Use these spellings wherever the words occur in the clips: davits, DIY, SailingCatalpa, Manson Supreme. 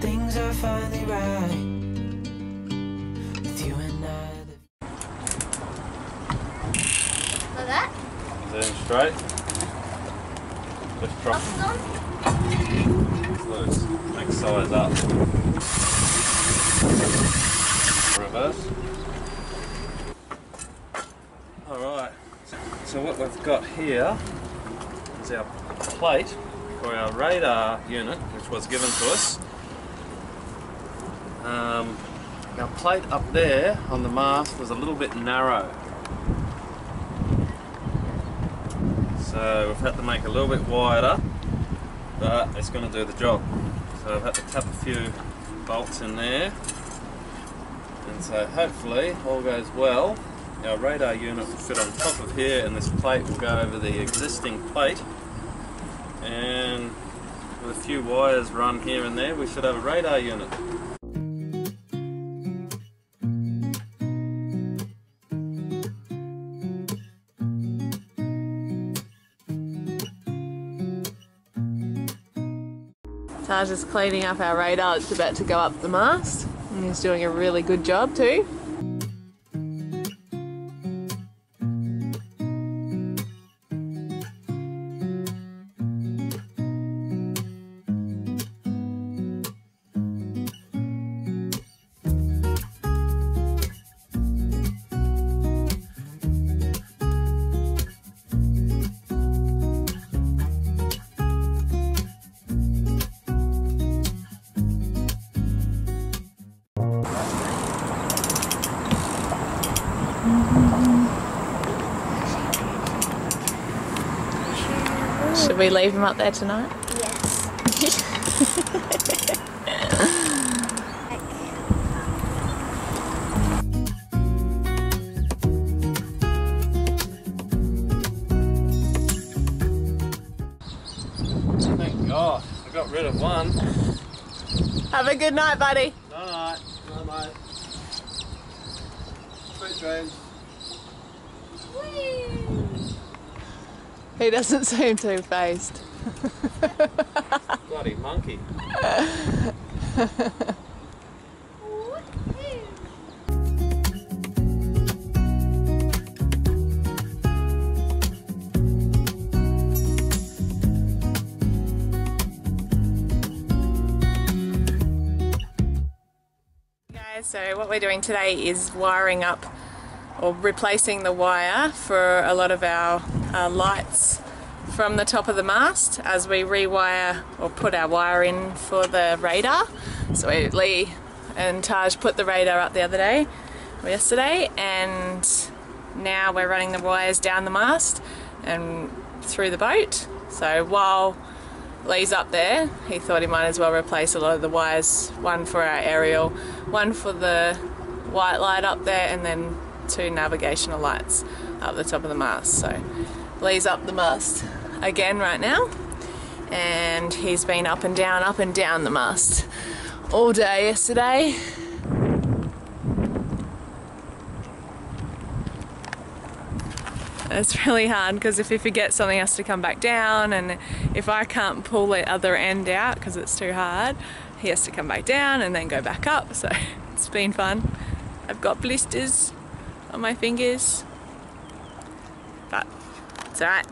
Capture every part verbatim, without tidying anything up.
things are finally right. With you and I. Like that? Zoom straight. Lift drop. Loose. Next size up. Reverse. Alright. So what we've got here is our plate. For our radar unit, which was given to us. Um, our plate up there on the mast was a little bit narrow, so we've had to make a little bit wider, but it's going to do the job. So I've had to tap a few bolts in there, and so hopefully all goes well. Our radar unit will fit on top of here, and this plate will go over the existing plate. And with a few wires run here and there, we should have a radar unit. Taj is cleaning up our radar. It's about to go up the mast, and he's doing a really good job too. Should we leave him up there tonight? Yes. Thank God, I got rid of one. Have a good night, buddy. Good night. Good night, mate. Sweet dreams. Whee! He doesn't seem too phased. Bloody monkey. Guys, so what we're doing today is wiring up or replacing the wire for a lot of our uh, lights from the top of the mast as we rewire or put our wire in for the radar. So we, Lee and Taj put the radar up the other day, or yesterday, and now we're running the wires down the mast and through the boat. So while Lee's up there, he thought he might as well replace a lot of the wires, one for our aerial, one for the white light up there, and then two navigational lights up the top of the mast. So Lee's up the mast again right now, and he's been up and down up and down the mast all day yesterday. It's really hard because if he forgets something, he has to come back down, and if I can't pull the other end out because it's too hard, he has to come back down and then go back up. So it's been fun. I've got blisters on my fingers, but it's alright.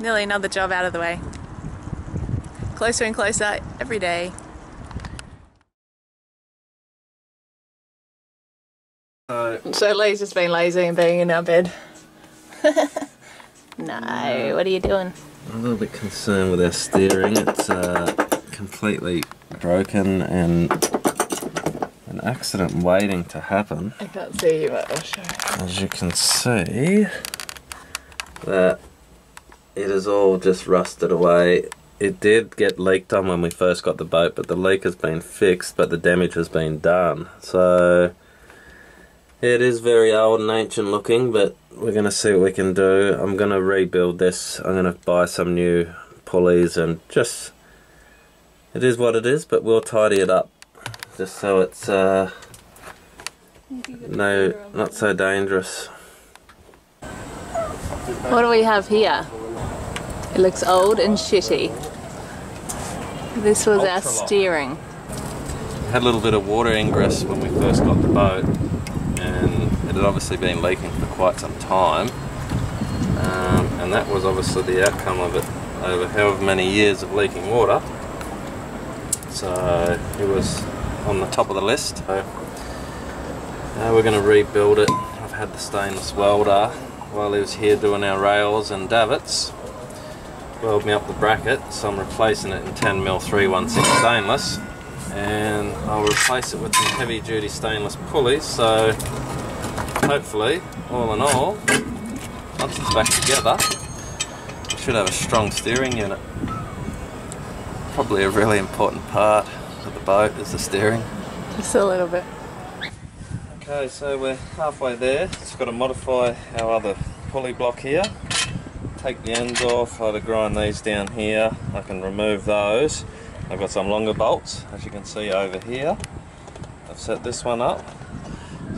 Nearly another job out of the way. Closer and closer every day. Uh, so Lee's just been lazy and being in our bed. No, uh, what are you doing? I'm a little bit concerned with our steering. It's uh, completely broken and an accident waiting to happen. I can't see you, but I'll show you. As you can see, that it is all just rusted away. It did get leaked on when we first got the boat, but the leak has been fixed, but the damage has been done. So it is very old and ancient looking, but we're going to see what we can do. I'm going to rebuild this. I'm going to buy some new pulleys and just... It is what it is, but we'll tidy it up just so it's uh, no, not so dangerous. What do we have here? It looks old and shitty. This was our steering. Had a little bit of water ingress when we first got the boat, and it had obviously been leaking for quite some time, um, and that was obviously the outcome of it over however many years of leaking water. So it was on the top of the list. So now we're going to rebuild it. I've had the stainless welder while he was here doing our rails and davits. Weld me up the bracket, so I'm replacing it in ten mil three one six stainless, and I'll replace it with some heavy duty stainless pulleys. So hopefully, all in all, once it's back together, we should have a strong steering unit. Probably a really important part of the boat is the steering. Just a little bit. Okay, so we're halfway there. Just got to modify our other pulley block here. Take the ends off. I had to grind these down here. I can remove those. I've got some longer bolts, as you can see over here. I've set this one up.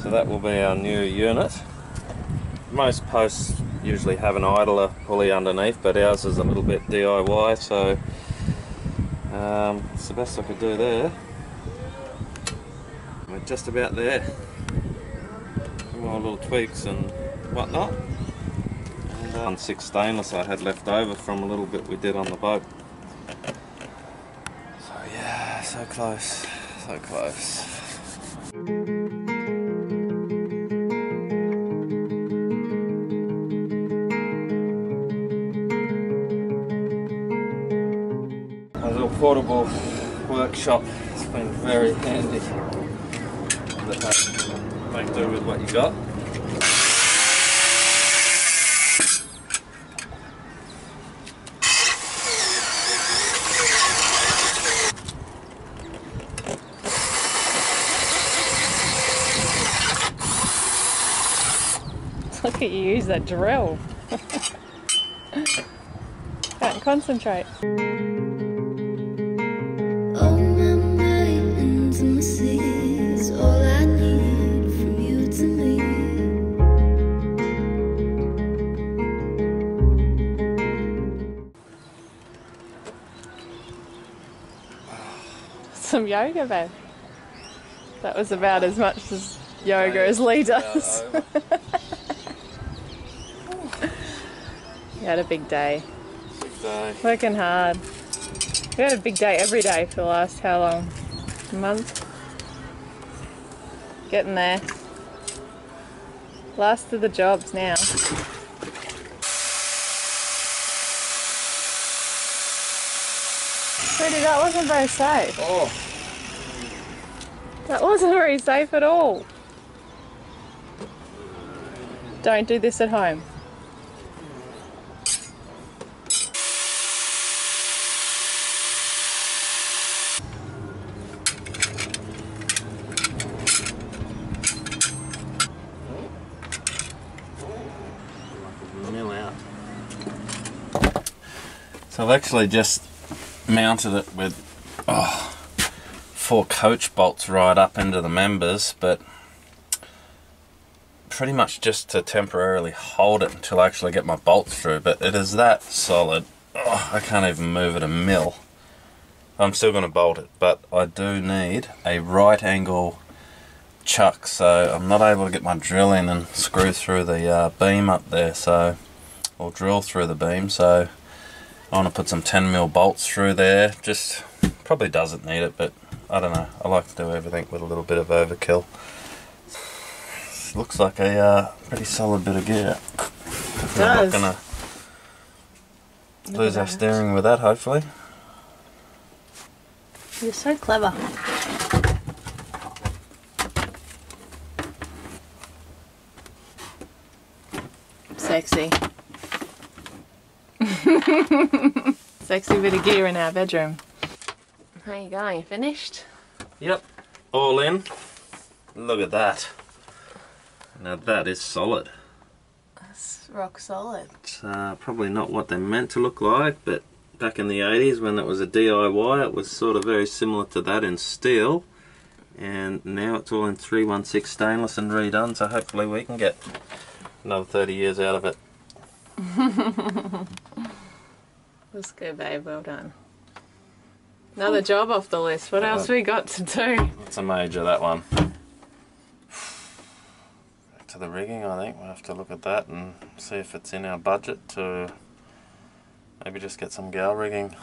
So that will be our new unit. Most posts usually have an idler pulley underneath, but ours is a little bit D I Y, so Um, it's the best I could do there. We're just about there. Some more little tweaks and whatnot. And uh, six stainless I had left over from a little bit we did on the boat. So yeah, so close, so close. Portable workshop has been very handy, but make do with what you got. Look at you use that drill. Can't concentrate. Some yoga, babe. That was about as much as yoga as Lee does. You had a big day. Big day. Working hard. We had a big day every day for the last how long? A month? Getting there. Last of the jobs now. Pretty, that wasn't very safe. Oh. That wasn't very safe at all. Don't do this at home. Mill out. So I've actually just mounted it with oh, four coach bolts right up into the members, but pretty much just to temporarily hold it until I actually get my bolts through. But it is that solid, oh, I can't even move it a mil. I'm still going to bolt it, but I do need a right angle chuck, so I'm not able to get my drill in and screw through the uh, beam up there, so or drill through the beam, so I want to put some ten mil bolts through there. Just probably doesn't need it, but I don't know. I like to do everything with a little bit of overkill. This looks like a uh, pretty solid bit of gear. It does. We're not gonna lose our steering with that, hopefully. You're so clever. Sexy. Sexy bit of gear in our bedroom. There you go, you finished? Yep, all in. Look at that. Now that is solid. That's rock solid. It's uh, probably not what they're meant to look like, but back in the eighties when it was a D I Y, it was sort of very similar to that in steel. And now it's all in three one six stainless and redone, so hopefully we can get another thirty years out of it. That's good, babe, well done. Another job off the list. What else we got to do? It's a major, that one. Back to the rigging, I think. We'll have to look at that and see if it's in our budget to maybe just get some gal rigging.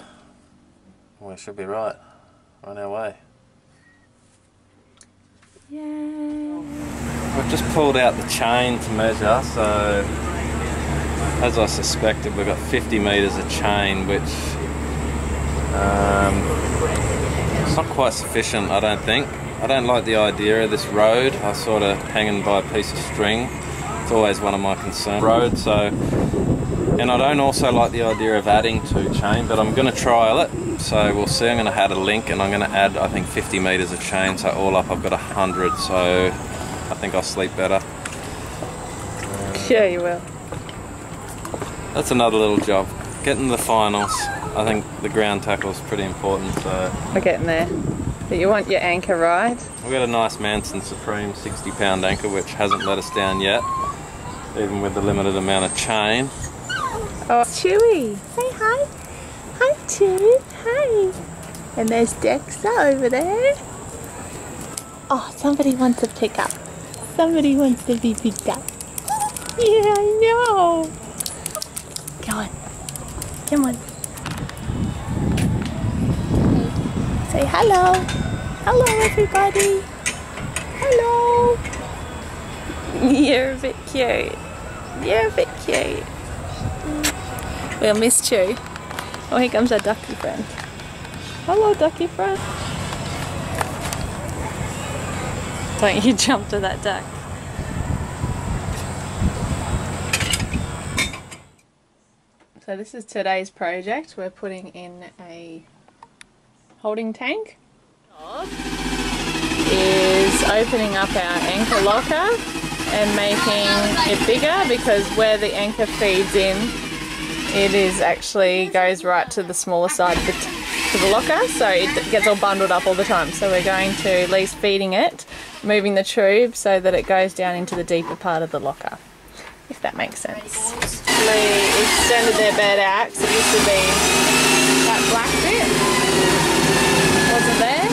We should be right. We're on our way. Yay! I've just pulled out the chain to measure, so as I suspected, we've got fifty metres of chain, which um, it's not quite sufficient, I don't think. I don't like the idea of this road. I sort of hanging by a piece of string. It's always one of my concerns. Road, so, and I don't also like the idea of adding to chain, but I'm going to trial it. So we'll see. I'm going to add a link, and I'm going to add, I think, fifty metres of chain, so all up I've got a hundred, so I think I'll sleep better. Sure you will. That's another little job. Getting the finals. I think the ground tackle is pretty important, so... We're getting there. But you want your anchor right? We've got a nice Manson Supreme sixty pound anchor, which hasn't let us down yet, even with the limited amount of chain. Oh, Chewy! Say hi! Hi, Chewy! Hi! And there's Dexa over there. Oh, somebody wants a pickup. Somebody wants to be picked up. Yeah, I know! Come on. Come on. Say hello. Hello, everybody. Hello. You're a bit cute. You're a bit cute. We'll miss you. Oh, here comes our ducky friend. Hello, ducky friend. Don't you jump to that duck. So this is today's project. We're putting in a holding tank. Is opening up our anchor locker and making it bigger, because where the anchor feeds in, it is actually goes right to the smaller side of the, to the locker, so it gets all bundled up all the time. So we're going to at least feeding it, moving the tube so that it goes down into the deeper part of the locker, if that makes sense. They extended their bed out, because it used to be that black bit. Wasn't there?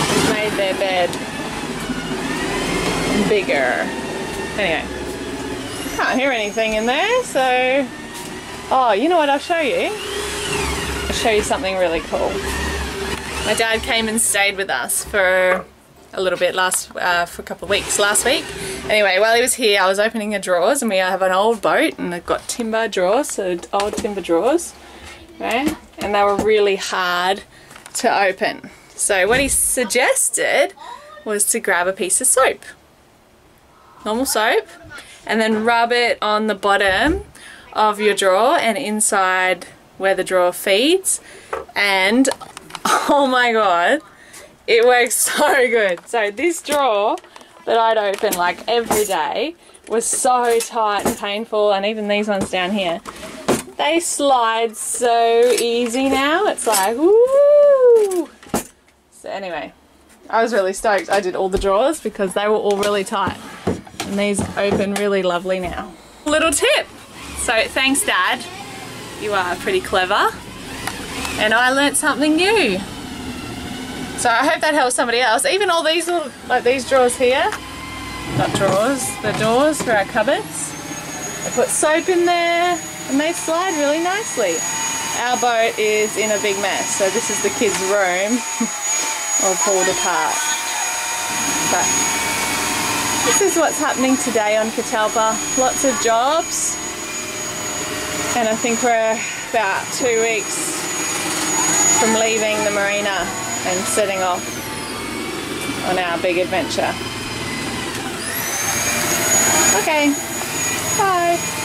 Now we've made their bed bigger. Anyway, can't hear anything in there, so... Oh, you know what, I'll show you. I'll show you something really cool. My dad came and stayed with us for a little bit last uh, for a couple of weeks last week. Anyway, while he was here, I was opening the drawers, and we have an old boat, and they've got timber drawers, so old timber drawers, right? And they were really hard to open. So what he suggested was to grab a piece of soap, normal soap, and then rub it on the bottom of your drawer and inside where the drawer feeds, and oh my god, it works so good. So this drawer that I'd open like every day was so tight and painful, and even these ones down here, they slide so easy now. It's like, woo! So anyway, I was really stoked. I did all the drawers because they were all really tight, and these open really lovely now. Little tip. So thanks, Dad. You are pretty clever, and I learnt something new. So I hope that helps somebody else. Even all these little, like these drawers here, not drawers, the doors for our cupboards. I put soap in there, and they slide really nicely. Our boat is in a big mess, so this is the kids' room, all pulled apart. But this is what's happening today on Catalpa. Lots of jobs, and I think we're about two weeks from leaving the marina and setting off on our big adventure. Okay, bye.